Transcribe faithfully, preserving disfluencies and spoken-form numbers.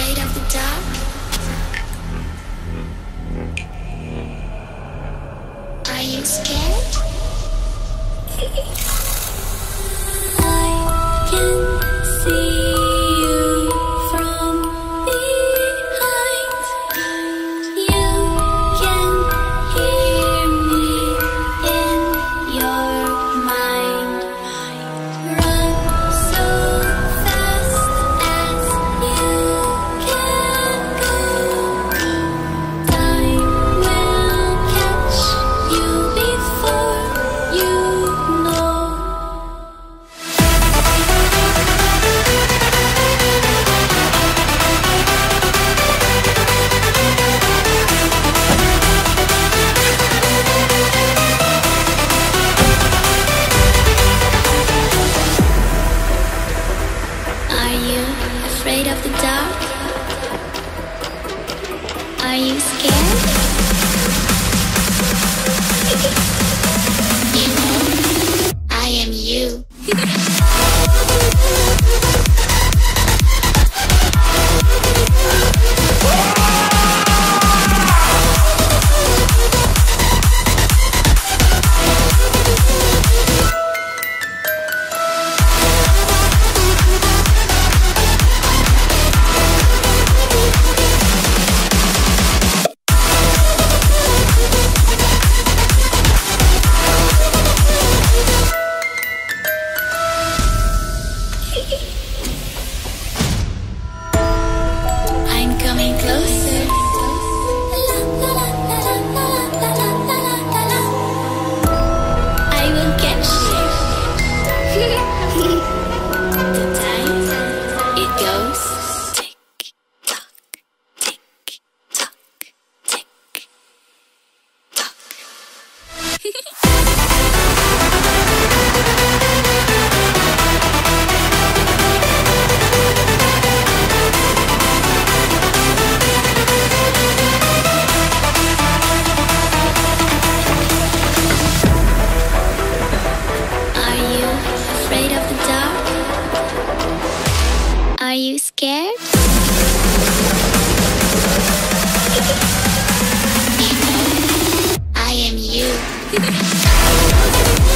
afraid of the dark? Are you scared? Afraid of the dark? Are you scared? You know, I am you. Are you scared? I am you.